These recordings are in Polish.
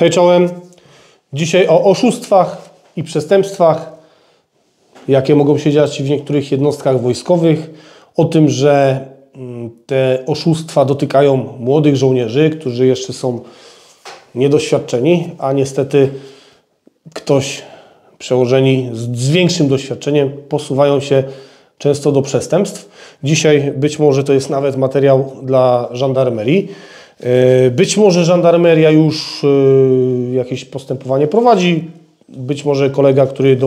Hej czołem, dzisiaj o oszustwach i przestępstwach, jakie mogą się dziać w niektórych jednostkach wojskowych, o tym, że te oszustwa dotykają młodych żołnierzy, którzy jeszcze są niedoświadczeni, a niestety ktoś przełożeni z większym doświadczeniem posuwają się często do przestępstw. Dzisiaj być może to jest nawet materiał dla żandarmerii. Być może żandarmeria już jakieś postępowanie prowadzi, być może kolega, który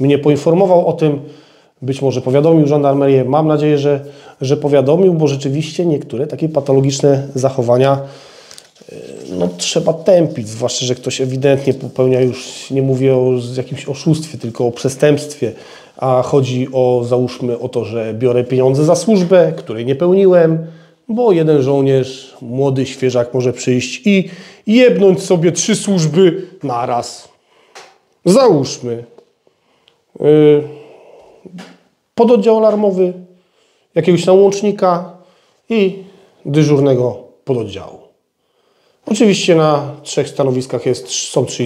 mnie poinformował o tym, być może powiadomił żandarmerię. Mam nadzieję, że powiadomił, bo rzeczywiście niektóre takie patologiczne zachowania no, trzeba tępić, zwłaszcza, że ktoś ewidentnie popełnia już, nie mówię o jakimś oszustwie, tylko o przestępstwie, a chodzi o, załóżmy, o to, że biorę pieniądze za służbę, której nie pełniłem, bo jeden żołnierz, młody świeżak może przyjść i jebnąć sobie 3 służby naraz. Załóżmy. Pododdział alarmowy, jakiegoś tam łącznika i dyżurnego pododdziału. Oczywiście na 3 stanowiskach są 3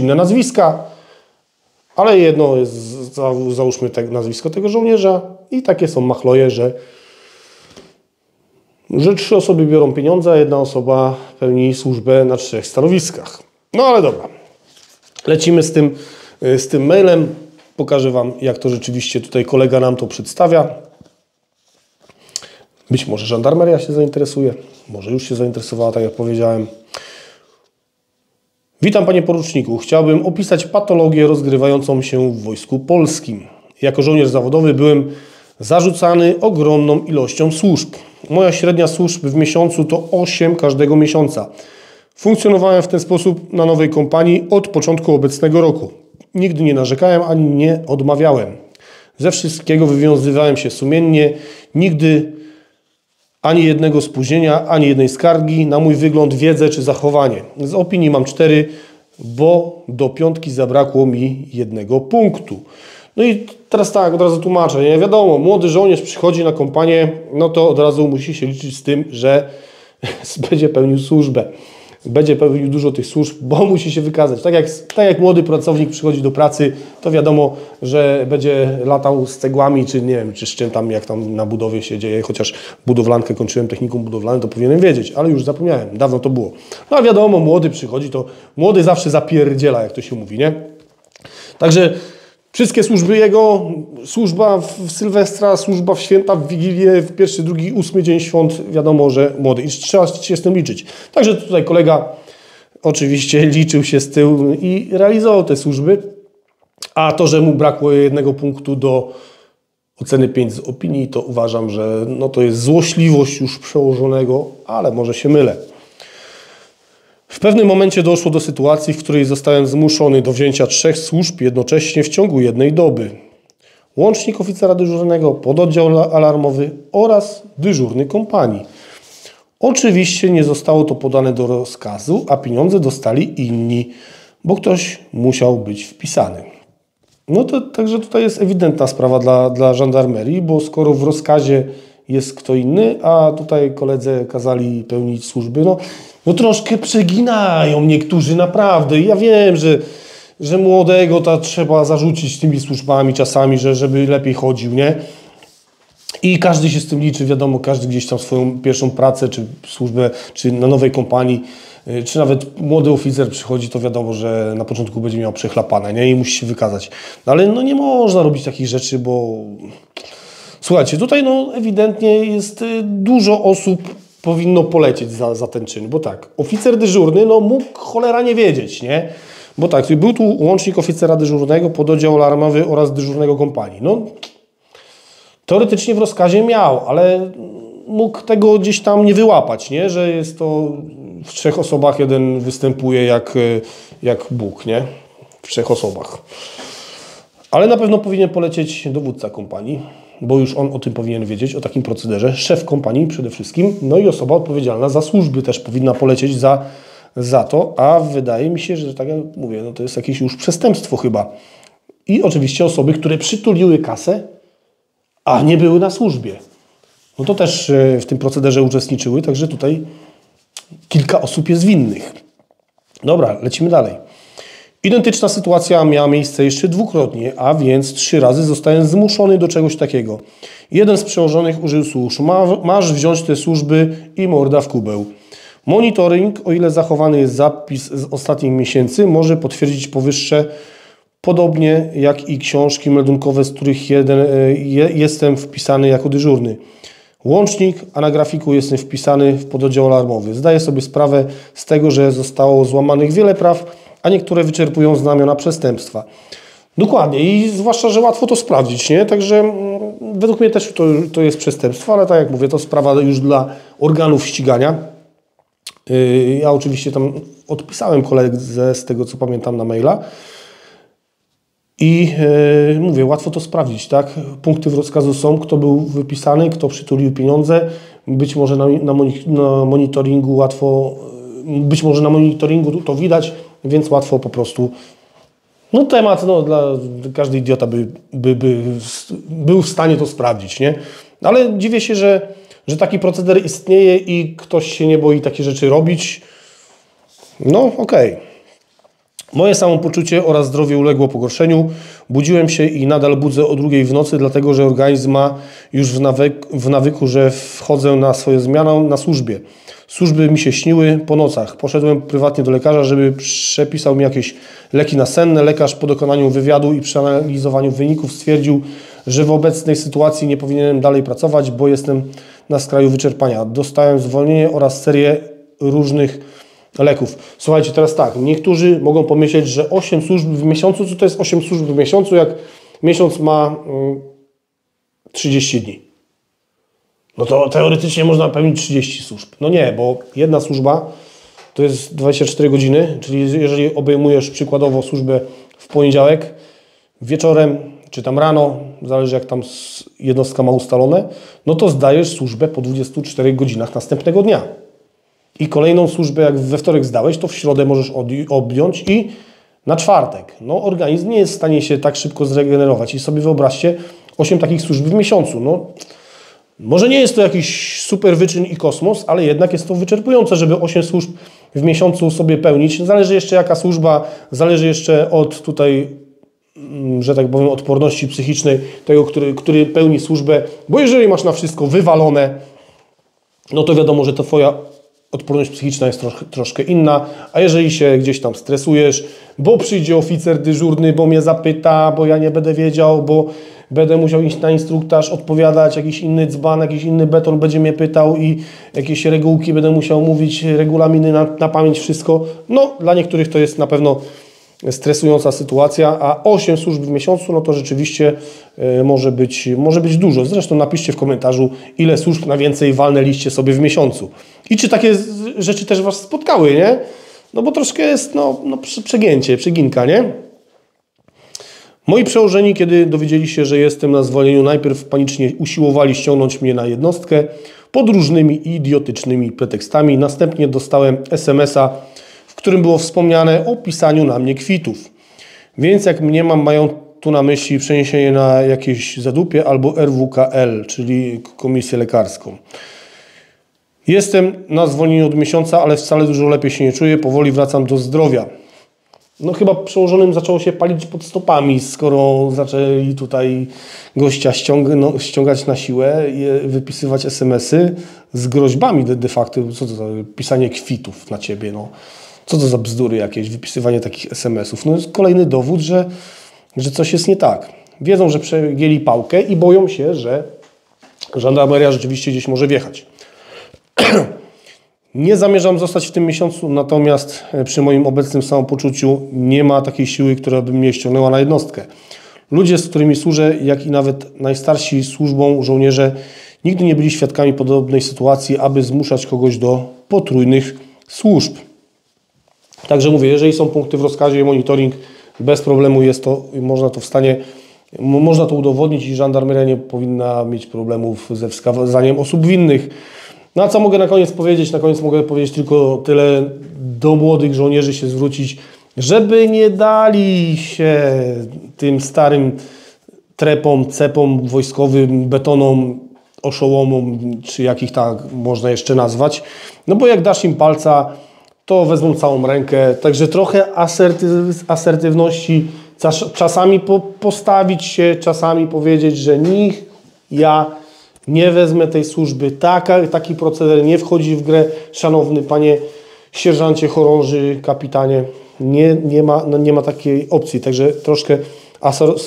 inne nazwiska, ale jedno jest, załóżmy, nazwisko tego żołnierza i takie są machloje, że 3 osoby biorą pieniądze, a 1 osoba pełni służbę na 3 stanowiskach. No ale dobra, lecimy z tym mailem. Pokażę Wam, jak to rzeczywiście tutaj kolega nam to przedstawia. Być może żandarmeria się zainteresuje, może już się zainteresowała, tak jak powiedziałem. Witam, panie poruczniku. Chciałbym opisać patologię rozgrywającą się w Wojsku Polskim. Jako żołnierz zawodowy byłem zarzucany ogromną ilością służb. Moja średnia służb w miesiącu to 8 każdego miesiąca. Funkcjonowałem w ten sposób na nowej kompanii od początku obecnego roku. Nigdy nie narzekałem ani nie odmawiałem. Ze wszystkiego wywiązywałem się sumiennie. Nigdy ani jednego spóźnienia, ani jednej skargi na mój wygląd, wiedzę czy zachowanie. Z opinii mam 4, bo do 5 zabrakło mi 1 punktu. No i teraz tak, od razu tłumaczę, nie? Wiadomo, młody żołnierz przychodzi na kompanię, no to od razu musi się liczyć z tym, że będzie pełnił służbę. Będzie pełnił dużo tych służb, bo musi się wykazać. Tak jak młody pracownik przychodzi do pracy, to wiadomo, że będzie latał z cegłami, czy nie wiem, czy z czym tam, jak tam na budowie się dzieje. Chociaż budowlankę kończyłem, technikum budowlane, to powinienem wiedzieć, ale już zapomniałem, dawno to było. No a wiadomo, młody przychodzi, to młody zawsze zapierdziela, jak to się mówi, nie? Także wszystkie służby jego, służba w Sylwestra, służba w święta, w Wigilię, w pierwszy, drugi, 8 dzień świąt, wiadomo, że młody. I trzeba się z tym liczyć. Także tutaj kolega oczywiście liczył się z tym i realizował te służby, a to, że mu brakło 1 punktu do oceny 5 z opinii, to uważam, że no to jest złośliwość już przełożonego, ale może się mylę. W pewnym momencie doszło do sytuacji, w której zostałem zmuszony do wzięcia 3 służb jednocześnie w ciągu 1 doby. Łącznik oficera dyżurnego, pododdział alarmowy oraz dyżurny kompanii. Oczywiście nie zostało to podane do rozkazu, a pieniądze dostali inni, bo ktoś musiał być wpisany. No to także tutaj jest ewidentna sprawa dla żandarmerii, bo skoro w rozkazie jest kto inny, a tutaj koledze kazali pełnić służby, no troszkę przeginają niektórzy naprawdę. Ja wiem, że młodego to trzeba zarzucić tymi służbami czasami, żeby lepiej chodził, nie? I każdy się z tym liczy, wiadomo, każdy gdzieś tam swoją pierwszą pracę, czy służbę, czy na nowej kompanii, czy nawet młody oficer przychodzi, to wiadomo, że na początku będzie miał przechlapane, nie? I musi się wykazać. No, ale no nie można robić takich rzeczy, bo... Słuchajcie, tutaj no ewidentnie jest dużo osób powinno polecieć za ten czyn, bo tak, oficer dyżurny, no mógł cholera nie wiedzieć, nie? Bo tak, był tu łącznik oficera dyżurnego, pododdział alarmowy oraz dyżurnego kompanii. No, teoretycznie w rozkazie miał, ale mógł tego gdzieś tam nie wyłapać, nie? Że jest to w 3 osobach, 1 występuje jak Bóg, nie? W 3 osobach. Ale na pewno powinien polecieć dowódca kompanii, bo już on o tym powinien wiedzieć, o takim procederze. Szef kompanii przede wszystkim, no i osoba odpowiedzialna za służby też powinna polecieć za to, a wydaje mi się, że tak jak mówię, no to jest jakieś już przestępstwo chyba. I oczywiście osoby, które przytuliły kasę, a nie były na służbie. No to też w tym procederze uczestniczyły, także tutaj kilka osób jest winnych. Dobra, lecimy dalej. Identyczna sytuacja miała miejsce jeszcze dwukrotnie, a więc 3 razy zostałem zmuszony do czegoś takiego. Jeden z przełożonych użył służb. Masz wziąć te służby i morda w kubeł. Monitoring, o ile zachowany jest zapis z ostatnich miesięcy, może potwierdzić powyższe, podobnie jak i książki meldunkowe, z których jestem wpisany jako dyżurny. Łącznik, a na grafiku jestem wpisany w pododdział alarmowy. Zdaję sobie sprawę z tego, że zostało złamanych wiele praw, a niektóre wyczerpują znamiona przestępstwa. Dokładnie, i zwłaszcza, że łatwo to sprawdzić, nie? Także według mnie też to jest przestępstwo, ale tak jak mówię, to sprawa już dla organów ścigania. Ja oczywiście tam odpisałem koledze, z tego co pamiętam, na maila i mówię, łatwo to sprawdzić, tak? Punkty w rozkazu są, kto był wypisany, kto przytulił pieniądze, być może na monitoringu łatwo, być może na monitoringu to widać, więc łatwo po prostu, no temat, no dla każdy idiota by był w stanie to sprawdzić, nie? Ale dziwię się, że taki proceder istnieje i ktoś się nie boi takie rzeczy robić. No okej. Moje samopoczucie oraz zdrowie uległo pogorszeniu. Budziłem się i nadal budzę o 2:00 w nocy, dlatego że organizm ma już w nawyku, że wchodzę na swoją zmianę na służbie. Służby mi się śniły po nocach. Poszedłem prywatnie do lekarza, żeby przepisał mi jakieś leki nasenne. Lekarz po dokonaniu wywiadu i przeanalizowaniu wyników stwierdził, że w obecnej sytuacji nie powinienem dalej pracować, bo jestem na skraju wyczerpania. Dostałem zwolnienie oraz serię różnych leków. Słuchajcie, teraz tak, niektórzy mogą pomyśleć, że 8 służb w miesiącu, co to jest 8 służb w miesiącu, jak miesiąc ma 30 dni. No to teoretycznie można pełnić 30 służb. No nie, bo jedna służba to jest 24 godziny, czyli jeżeli obejmujesz przykładowo służbę w poniedziałek, wieczorem czy tam rano, zależy jak tam jednostka ma ustalone, no to zdajesz służbę po 24 godzinach następnego dnia. I kolejną służbę, jak we wtorek zdałeś, to w środę możesz objąć i na czwartek. No organizm nie jest w stanie się tak szybko zregenerować. I sobie wyobraźcie 8 takich służb w miesiącu. No, może nie jest to jakiś super wyczyn i kosmos, ale jednak jest to wyczerpujące, żeby 8 służb w miesiącu sobie pełnić. Zależy jeszcze jaka służba, zależy jeszcze od tutaj, że tak powiem, odporności psychicznej tego, który pełni służbę. Bo jeżeli masz na wszystko wywalone, no to wiadomo, że to twoja odporność psychiczna jest troszkę inna, a jeżeli się gdzieś tam stresujesz, bo przyjdzie oficer dyżurny, bo mnie zapyta, bo ja nie będę wiedział, bo będę musiał iść na instruktaż, odpowiadać, jakiś inny dzban, jakiś inny beton będzie mnie pytał i jakieś regułki będę musiał mówić, regulaminy na pamięć, wszystko. No, dla niektórych to jest na pewno stresująca sytuacja, a 8 służb w miesiącu, no to rzeczywiście może być dużo. Zresztą napiszcie w komentarzu, ile służb na więcej walnęliście sobie w miesiącu. I czy takie rzeczy też was spotkały, nie? No bo troszkę jest, no przegięcie, przeginka, nie? Moi przełożeni, kiedy dowiedzieli się, że jestem na zwolnieniu, najpierw panicznie usiłowali ściągnąć mnie na jednostkę pod różnymi idiotycznymi pretekstami. Następnie dostałem SMS-a, w którym było wspomniane o pisaniu na mnie kwitów. Więc jak mniemam, mają tu na myśli przeniesienie na jakieś zadupie albo RWKL, czyli komisję lekarską. Jestem na zwolnieniu od miesiąca, ale wcale dużo lepiej się nie czuję. Powoli wracam do zdrowia. No chyba przełożonym zaczęło się palić pod stopami, skoro zaczęli tutaj gościa ściągać na siłę, wypisywać SMS-y z groźbami de facto. Co to za pisanie kwitów na ciebie, no. Co to za bzdury jakieś, wypisywanie takich SMS-ów? No jest kolejny dowód, że coś jest nie tak. Wiedzą, że przegięli pałkę i boją się, że żandarmeria rzeczywiście gdzieś może wjechać. Nie zamierzam zostać w tym miesiącu, natomiast przy moim obecnym samopoczuciu nie ma takiej siły, która by mnie ściągnęła na jednostkę. Ludzie, z którymi służę, jak i nawet najstarsi służbą żołnierze, nigdy nie byli świadkami podobnej sytuacji, aby zmuszać kogoś do potrójnych służb. Także mówię, jeżeli są punkty w rozkazie i monitoring, bez problemu jest to, można to udowodnić i żandarmeria nie powinna mieć problemów ze wskazaniem osób winnych. No a co mogę na koniec powiedzieć? Na koniec mogę powiedzieć tylko tyle, do młodych żołnierzy się zwrócić, żeby nie dali się tym starym trepom, cepom wojskowym, betonom, oszołomom, czy jakich tak można jeszcze nazwać. No bo jak dasz im palca, to wezmą całą rękę. Także trochę asertywności, czasami postawić się, czasami powiedzieć, że nikt, ja nie wezmę tej służby. Taki proceder nie wchodzi w grę. Szanowny panie sierżancie, chorąży, kapitanie, nie ma takiej opcji. Także troszkę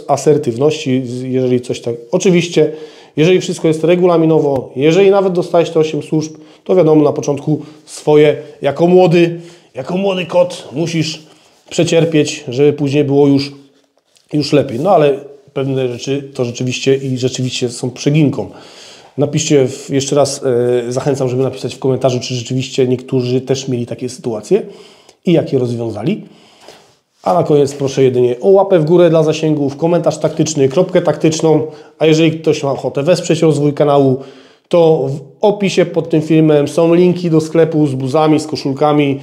asertywności, jeżeli coś tak. Oczywiście, jeżeli wszystko jest regulaminowo, jeżeli nawet dostajesz te 8 służb, to wiadomo, na początku swoje, jako młody kot musisz przecierpieć, żeby później było już lepiej. No ale pewne rzeczy to rzeczywiście są przeginką. Napiszcie jeszcze raz, zachęcam, żeby napisać w komentarzu, czy rzeczywiście niektórzy też mieli takie sytuacje i jak je rozwiązali. A na koniec proszę jedynie o łapę w górę dla zasięgów, komentarz taktyczny, kropkę taktyczną. A jeżeli ktoś ma ochotę wesprzeć rozwój kanału, to w opisie pod tym filmem są linki do sklepu z bluzami, z koszulkami,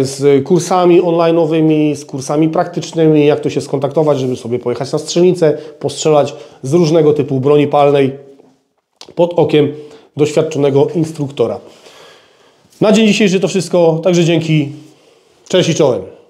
z kursami online'owymi, z kursami praktycznymi, jak to się skontaktować, żeby sobie pojechać na strzelnicę, postrzelać z różnego typu broni palnej pod okiem doświadczonego instruktora. Na dzień dzisiejszy to wszystko, także dzięki, cześć i czołem.